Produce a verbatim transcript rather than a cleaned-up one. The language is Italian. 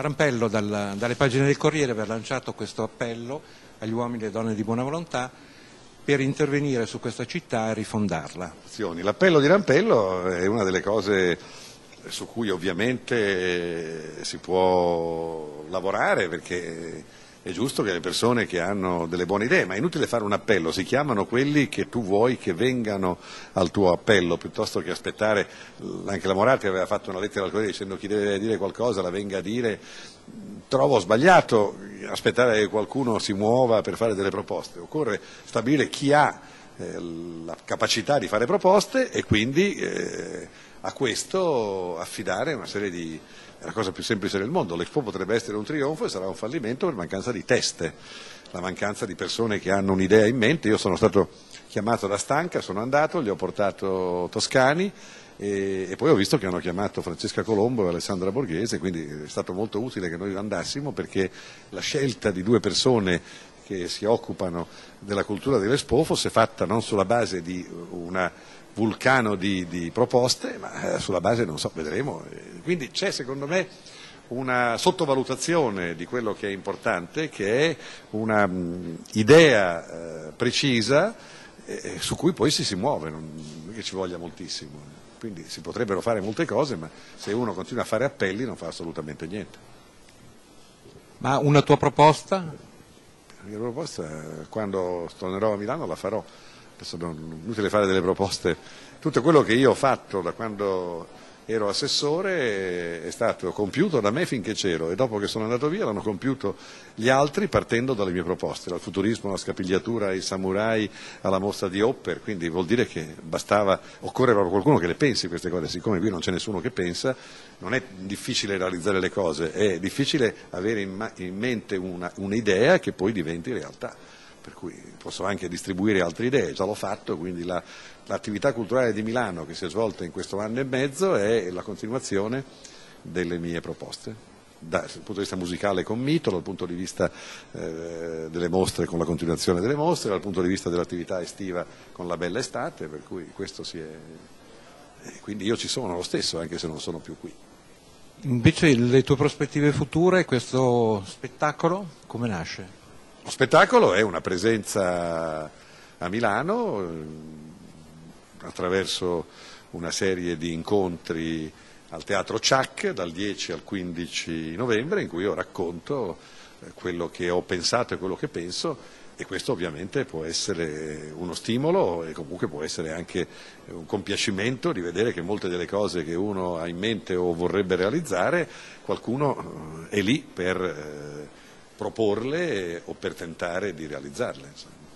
Rampello dal, dalle pagine del Corriere aveva lanciato questo appello agli uomini e donne di buona volontà per intervenire su questa città e rifondarla. L'appello di Rampello è una delle cose su cui ovviamente si può lavorare, perché è giusto che le persone che hanno delle buone idee, ma è inutile fare un appello, si chiamano quelli che tu vuoi che vengano al tuo appello, piuttosto che aspettare. Anche la Moratti aveva fatto una lettera al Corriere dicendo: chi deve dire qualcosa la venga a dire. Trovo sbagliato aspettare che qualcuno si muova per fare delle proposte, occorre stabilire chi ha eh, la capacità di fare proposte e quindi eh, a questo affidare una serie di... È la cosa più semplice del mondo. L'Expo potrebbe essere un trionfo e sarà un fallimento per mancanza di teste, la mancanza di persone che hanno un'idea in mente. Io sono stato chiamato da Stanca, sono andato, gli ho portato Toscani e, e poi ho visto che hanno chiamato Francesca Colombo e Alessandra Borghese, quindi è stato molto utile che noi andassimo, perché la scelta di due persone che si occupano della cultura dell'Expo fosse fatta non sulla base di una vulcano di, di proposte, ma sulla base, non so, vedremo. Quindi c'è, secondo me, una sottovalutazione di quello che è importante, che è una um, idea eh, precisa eh, su cui poi si si muove, non che ci voglia moltissimo. Quindi si potrebbero fare molte cose, ma se uno continua a fare appelli non fa assolutamente niente. Ma una tua proposta? La mia proposta, quando tornerò a Milano, la farò. Adesso è inutile fare delle proposte. Tutto quello che io ho fatto da quando ero assessore è stato compiuto da me finché c'ero, e dopo che sono andato via l'hanno compiuto gli altri partendo dalle mie proposte, dal futurismo alla Scapigliatura, ai Samurai, alla mostra di Hopper. Quindi vuol dire che bastava, occorre proprio qualcuno che le pensi queste cose. Siccome qui non c'è nessuno che pensa, non è difficile realizzare le cose, è difficile avere in, in mente una, un'idea che poi diventi realtà. Per cui posso anche distribuire altre idee, già l'ho fatto, quindi la, l'attività culturale di Milano che si è svolta in questo anno e mezzo è la continuazione delle mie proposte, da, dal punto di vista musicale con Mito, dal punto di vista eh, delle mostre con la continuazione delle mostre, dal punto di vista dell'attività estiva con la bella estate, per cui questo si è... E quindi io ci sono lo stesso, anche se non sono più qui. Invece le tue prospettive future, questo spettacolo come nasce? Lo spettacolo è una presenza a Milano attraverso una serie di incontri al Teatro Ciac dal dieci al quindici novembre, in cui io racconto quello che ho pensato e quello che penso, e questo ovviamente può essere uno stimolo e comunque può essere anche un compiacimento di vedere che molte delle cose che uno ha in mente o vorrebbe realizzare qualcuno è lì per proporle o per tentare di realizzarle, insomma.